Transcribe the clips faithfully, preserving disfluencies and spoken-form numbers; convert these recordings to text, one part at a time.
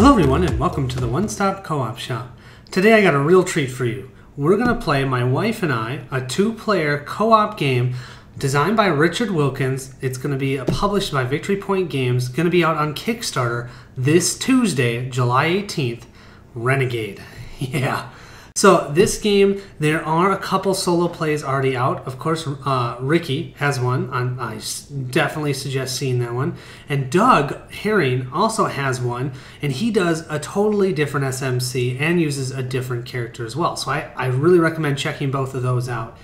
Hello everyone and welcome to the One Stop Co-op Shop. Today I got a real treat for you. We're going to play, my wife and I, a two-player co-op game designed by Richard Wilkins. It's going to be published by Victory Point Games. It's going to be out on Kickstarter this Tuesday, July eighteenth, Renegade. Yeah. So this game, there are a couple solo plays already out. Of course, uh, Ricky has one. I'm, I definitely suggest seeing that one. And Doug Herring also has one, and he does a totally different S M C and uses a different character as well. So I, I really recommend checking both of those out.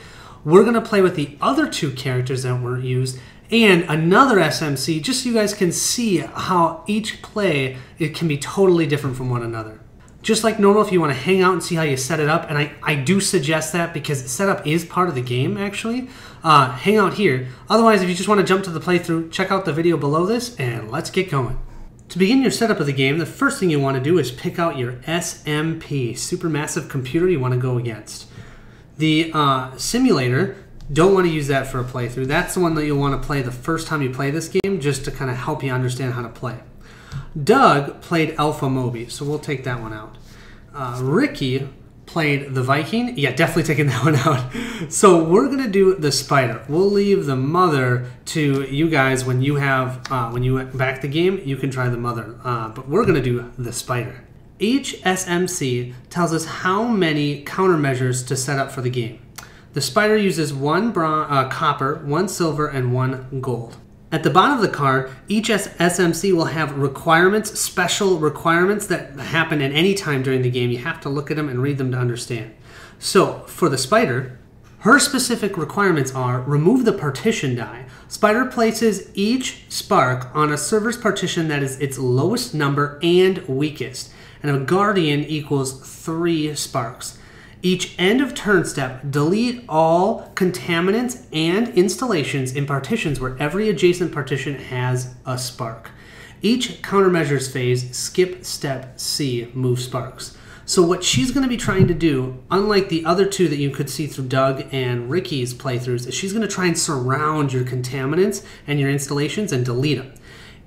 We're going to play with the other two characters that weren't used and another S M C just so you guys can see how each play, it can be totally different from one another. Just like normal, if you want to hang out and see how you set it up, and I, I do suggest that because setup is part of the game, actually, uh, hang out here. Otherwise, if you just want to jump to the playthrough, check out the video below this, and let's get going. To begin your setup of the game, the first thing you want to do is pick out your S M P, Supermassive Computer, you want to go against. The uh, simulator, don't want to use that for a playthrough. That's the one that you'll want to play the first time you play this game, just to kind of help you understand how to play. Doug played Alpha Moby, so we'll take that one out. Uh, Ricky played the Viking. Yeah, definitely taking that one out. So we're gonna do the Spider. We'll leave the mother to you guys when you have uh, when you back the game. You can try the mother, uh, but we're gonna do the Spider. Each S M C tells us how many countermeasures to set up for the game. The Spider uses one bron uh, copper, one silver, and one gold. At the bottom of the card, each S M C will have requirements, special requirements that happen at any time during the game. You have to look at them and read them to understand. So, for the Spider, her specific requirements are remove the partition die. Spider places each spark on a server's partition that is its lowest number and weakest, and a guardian equals three sparks. Each end of turn step, delete all contaminants and installations in partitions where every adjacent partition has a spark. Each countermeasures phase, skip step C, move sparks. So what she's going to be trying to do, unlike the other two that you could see through Doug and Ricky's playthroughs, is she's going to try and surround your contaminants and your installations and delete them.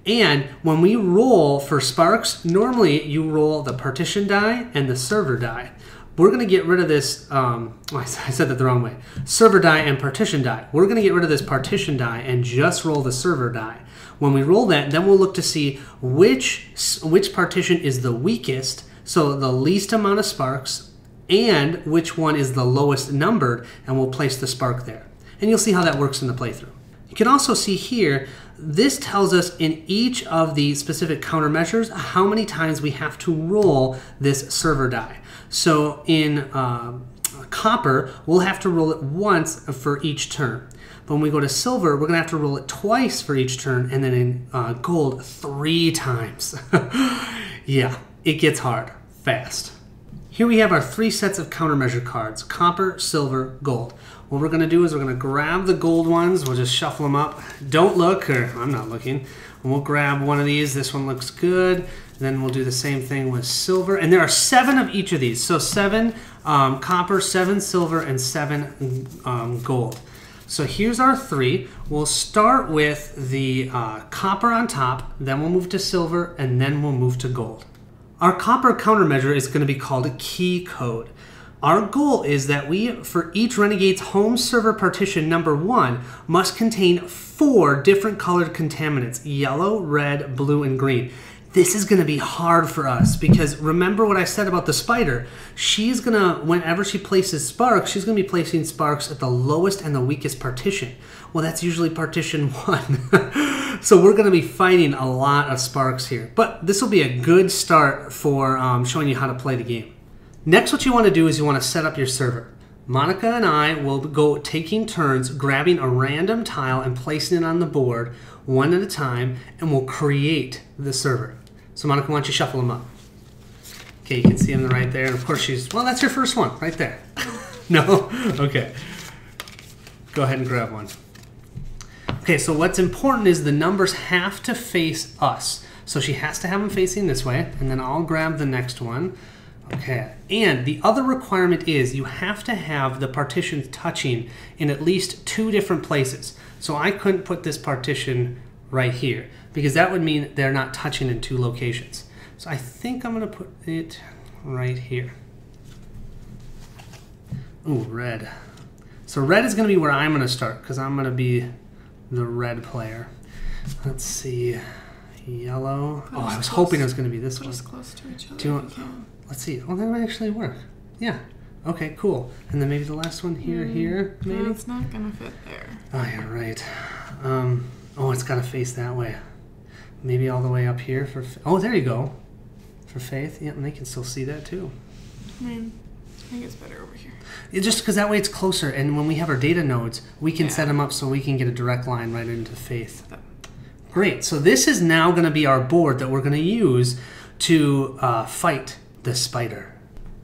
And when we roll for sparks, normally you roll the partition die and the server die. We're going to get rid of this, um, I said that the wrong way, server die and partition die. We're going to get rid of this partition die and just roll the server die. When we roll that, then we'll look to see which, which partition is the weakest, so the least amount of sparks, and which one is the lowest numbered, and we'll place the spark there. And you'll see how that works in the playthrough. You can also see here, this tells us in each of the specific countermeasures how many times we have to roll this server die. So in uh, copper, we'll have to roll it once for each turn. But when we go to silver, we're going to have to roll it twice for each turn, and then in uh, gold, three times. Yeah, it gets hard fast. Here we have our three sets of countermeasure cards, copper, silver, gold. What we're going to do is we're going to grab the gold ones. We'll just shuffle them up. Don't look, or I'm not looking. And we'll grab one of these. This one looks good. Then we'll do the same thing with silver. And there are seven of each of these. So seven um, copper, seven silver, and seven um, gold. So here's our three. We'll start with the uh, copper on top. Then we'll move to silver. And then we'll move to gold. Our copper countermeasure is going to be called a key code. Our goal is that we, for each Renegade's home server partition number one, must contain four different colored contaminants, yellow, red, blue, and green. This is going to be hard for us because remember what I said about the Spider. She's going to, whenever she places sparks, she's going to be placing sparks at the lowest and the weakest partition. Well, that's usually partition one. So we're going to be fighting a lot of sparks here. But this will be a good start for um, showing you how to play the game. Next, what you want to do is you want to set up your server. Monica and I will go taking turns, grabbing a random tile and placing it on the board one at a time, and we'll create the server. So Monica, why don't you shuffle them up? Okay, you can see them right there. And of course she's, well, that's your first one, right there. No? Okay. Go ahead and grab one. Okay, so what's important is the numbers have to face us. So she has to have them facing this way, and then I'll grab the next one. Okay, and the other requirement is you have to have the partitions touching in at least two different places. So I couldn't put this partition right here because that would mean they're not touching in two locations. So I think I'm going to put it right here. Ooh, red. So red is going to be where I'm going to start, because I'm going to be the red player. Let's see. Yellow. Oh, I was hoping it was going to be this one. Just close to each other. Do you want, let's see. Oh, that might actually work. Yeah. Okay, cool. And then maybe the last one here, mm, here, maybe? No, it's not going to fit there. Oh, yeah, right. Um, oh, it's got to face that way. Maybe all the way up here for... Fa oh, there you go. For Faith. Yeah, and they can still see that, too. I mean, I think it's better over here. It just because that way it's closer, and when we have our data nodes, we can yeah. set them up so we can get a direct line right into Faith. That Great. So this is now going to be our board that we're going to use to uh, fight the spider.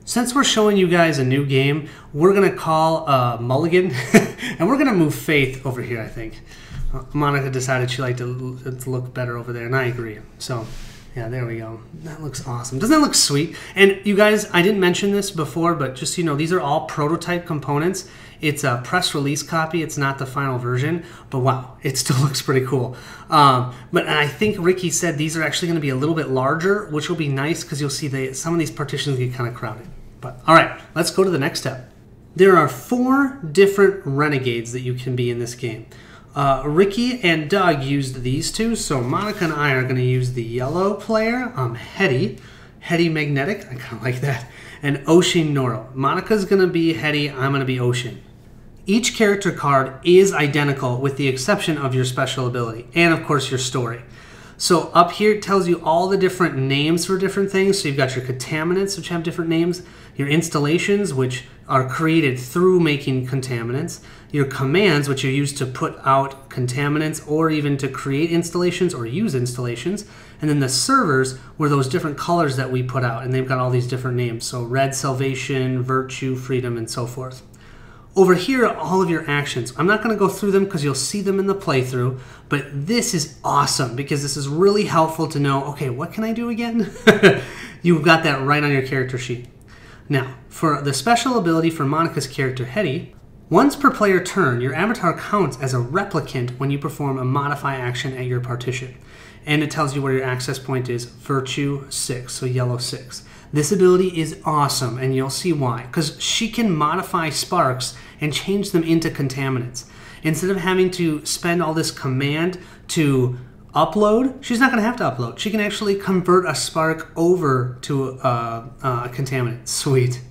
Since we're showing you guys a new game, we're going to call uh, Mulligan, and we're going to move Faith over here, I think. Uh, Monica decided she liked to, to look better over there, and I agree. So, yeah, there we go. That looks awesome. Doesn't that look sweet? And you guys, I didn't mention this before, but just so you know, these are all prototype components. It's a press release copy. It's not the final version, but wow, it still looks pretty cool. Um, but I think Ricky said these are actually going to be a little bit larger, which will be nice because you'll see that some of these partitions get kind of crowded. But all right, let's go to the next step. There are four different renegades that you can be in this game. Uh, Ricky and Doug used these two, so Monica and I are going to use the yellow player, um, Hetty, Hetty Magnetic, I kind of like that, and Ocean Nuro. Monica's going to be Hetty, I'm going to be Ocean. Each character card is identical with the exception of your special ability and, of course, your story. So up here it tells you all the different names for different things. So you've got your contaminants, which have different names, your installations, which are created through making contaminants, your commands, which you use to put out contaminants or even to create installations or use installations, and then the servers were those different colors that we put out, and they've got all these different names. So red, salvation, virtue, freedom, and so forth. Over here are all of your actions. I'm not going to go through them because you'll see them in the playthrough, but this is awesome because this is really helpful to know, okay, what can I do again? You've got that right on your character sheet. Now, for the special ability for Monica's character, Hetty, once per player turn, your avatar counts as a replicant when you perform a modify action at your partition. And it tells you where your access point is, virtue six, so yellow six. This ability is awesome, and you'll see why. Because she can modify sparks and change them into contaminants. Instead of having to spend all this command to upload, she's not going to have to upload. She can actually convert a spark over to a, a contaminant. Sweet.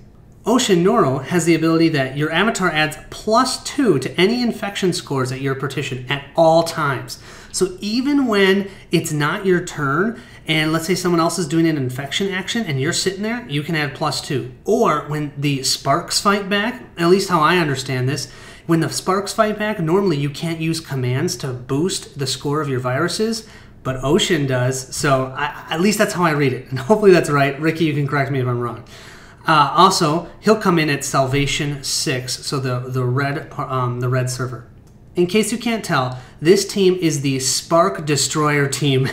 Ocean Nuro has the ability that your avatar adds plus two to any infection scores at your partition at all times. So even when it's not your turn, and let's say someone else is doing an infection action and you're sitting there, you can add plus two. Or when the sparks fight back, at least how I understand this, when the sparks fight back, normally you can't use commands to boost the score of your viruses, but Ocean does. So I, at least that's how I read it. And hopefully that's right. Ricky, you can correct me if I'm wrong. Uh, also, he'll come in at Salvation six, so the, the, red, um, the red server. In case you can't tell, this team is the Spark Destroyer team,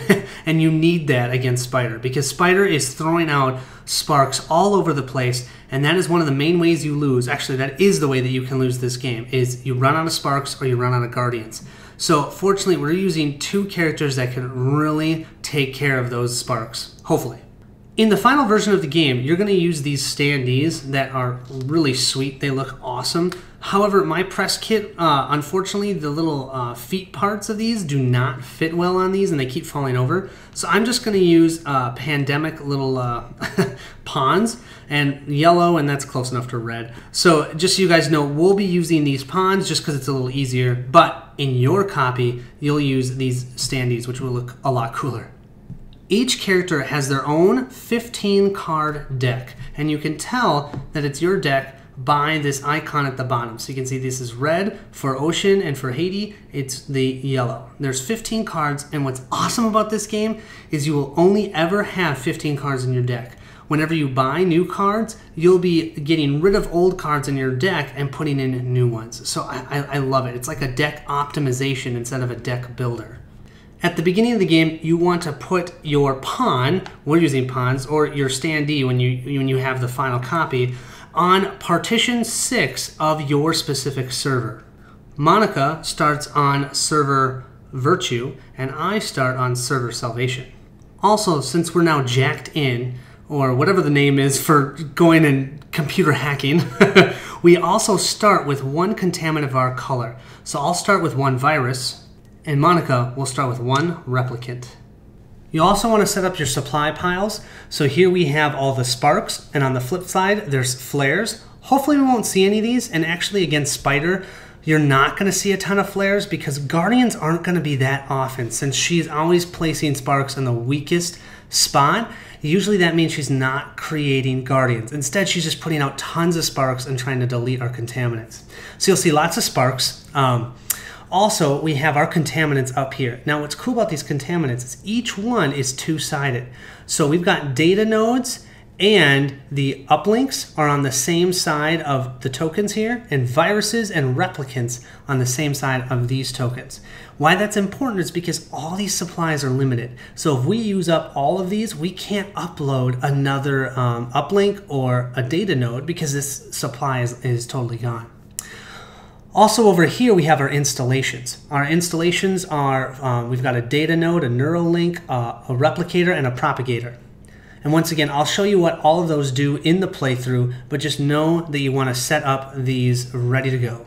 and you need that against Spider, because Spider is throwing out sparks all over the place, and that is one of the main ways you lose. Actually, that is the way that you can lose this game, is you run out of sparks or you run out of guardians. So, fortunately, we're using two characters that can really take care of those sparks, hopefully. In the final version of the game, you're going to use these standees that are really sweet. They look awesome. However, my press kit, uh, unfortunately, the little uh, feet parts of these do not fit well on these, and they keep falling over. So I'm just going to use uh, Pandemic little uh, pawns and yellow, and that's close enough to red. So just so you guys know, we'll be using these pawns just because it's a little easier. But in your copy, you'll use these standees, which will look a lot cooler. Each character has their own fifteen card deck, and you can tell that it's your deck by this icon at the bottom. So you can see this is red for Ocean, and for Hetty, it's the yellow. There's fifteen cards, and what's awesome about this game is you will only ever have fifteen cards in your deck. Whenever you buy new cards, you'll be getting rid of old cards in your deck and putting in new ones. So I, I, I love it. It's like a deck optimization instead of a deck builder. At the beginning of the game, you want to put your pawn, we're using pawns, or your standee when you, when you have the final copy, on partition six of your specific server. Monica starts on server virtue, and I start on server salvation. Also, since we're now jacked in, or whatever the name is for going and computer hacking, we also start with one contaminant of our color. So I'll start with one virus, and Monica will start with one replicant. You also want to set up your supply piles. So here we have all the sparks, and on the flip side, there's flares. Hopefully we won't see any of these, and actually against Spider, you're not going to see a ton of flares because Guardians aren't going to be that often since she's always placing sparks in the weakest spot. Usually that means she's not creating Guardians. Instead, she's just putting out tons of sparks and trying to delete our contaminants. So you'll see lots of sparks. Um, also, we have our contaminants up here. Now, what's cool about these contaminants is each one is two-sided. So we've got data nodes, and the uplinks are on the same side of the tokens here, and viruses and replicants on the same side of these tokens. Why that's important is because all these supplies are limited. So if we use up all of these, we can't upload another um, uplink or a data node because this supply is, is totally gone. Also over here, we have our installations. Our installations are, um, we've got a data node, a neural link, uh, a replicator, and a propagator. And once again, I'll show you what all of those do in the playthrough, but just know that you want to set up these ready to go.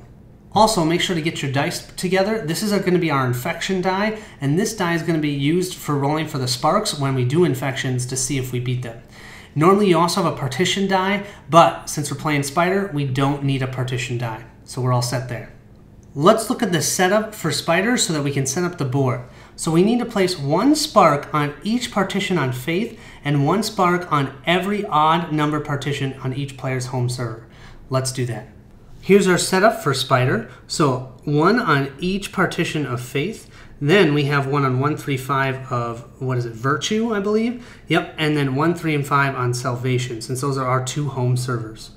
Also, make sure to get your dice together. This is going to be our infection die, and this die is going to be used for rolling for the sparks when we do infections to see if we beat them. Normally, you also have a partition die, but since we're playing Spider, we don't need a partition die. So we're all set there. Let's look at the setup for Spider so that we can set up the board. So we need to place one spark on each partition on Faith and one spark on every odd number partition on each player's home server. Let's do that. Here's our setup for Spider. So one on each partition of Faith. Then we have one on one, three, five of, what is it, Virtue, I believe? Yep, and then one, three, and five on Salvation, since those are our two home servers.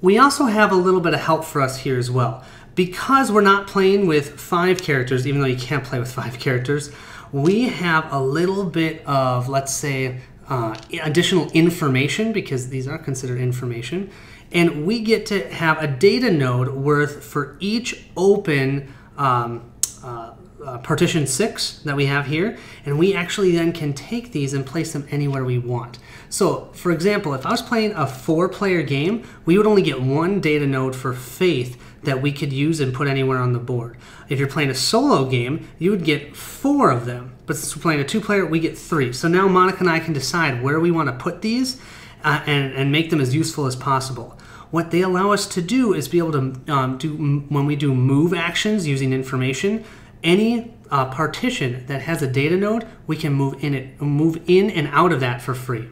We also have a little bit of help for us here as well. Because we're not playing with five characters, even though you can't play with five characters, we have a little bit of, let's say, uh, additional information, because these are considered information. And we get to have a data node worth for each open um, uh, uh, partition six that we have here. And we actually then can take these and place them anywhere we want. So, for example, if I was playing a four-player game, we would only get one data node for Faith that we could use and put anywhere on the board. If you're playing a solo game, you would get four of them. But since we're playing a two-player, we get three. So now Monica and I can decide where we want to put these uh, and, and make them as useful as possible. What they allow us to do is be able to um, do, when we do move actions using information, any uh, partition that has a data node, we can move in, it, move in and out of that for free.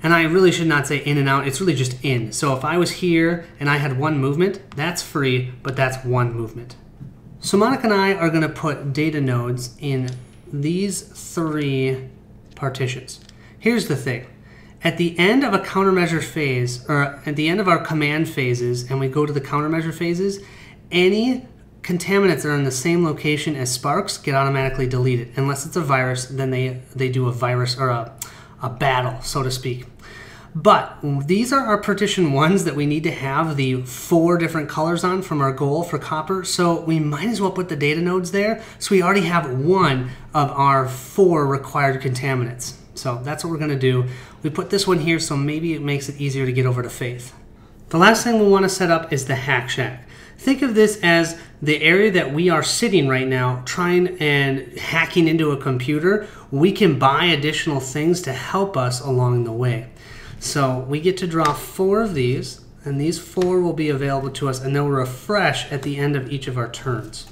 And I really should not say in and out, it's really just in. So if I was here and I had one movement, that's free, but that's one movement. So Monica and I are gonna put data nodes in these three partitions. Here's the thing. At the end of a countermeasure phase, or at the end of our command phases, and we go to the countermeasure phases, any contaminants that are in the same location as sparks get automatically deleted. Unless it's a virus, then they, they do a virus or a a battle, so to speak. But these are our partition ones that we need to have the four different colors on from our goal for copper, so we might as well put the data nodes there, so we already have one of our four required contaminants. So that's what we're gonna do. We put this one here, so maybe it makes it easier to get over to Faith. The last thing we wanna set up is the hack shack. Think of this as the area that we are sitting right now, trying and hacking into a computer. We can buy additional things to help us along the way. So we get to draw four of these, and these four will be available to us, and they'll refresh at the end of each of our turns.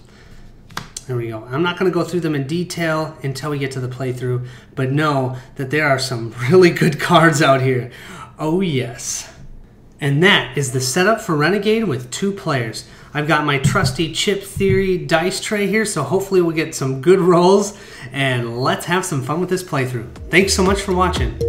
There we go. I'm not going to go through them in detail until we get to the playthrough, but know that there are some really good cards out here. Oh yes. And that is the setup for Renegade with two players. I've got my trusty Chip Theory dice tray here, so hopefully we'll get some good rolls, and let's have some fun with this playthrough. Thanks so much for watching.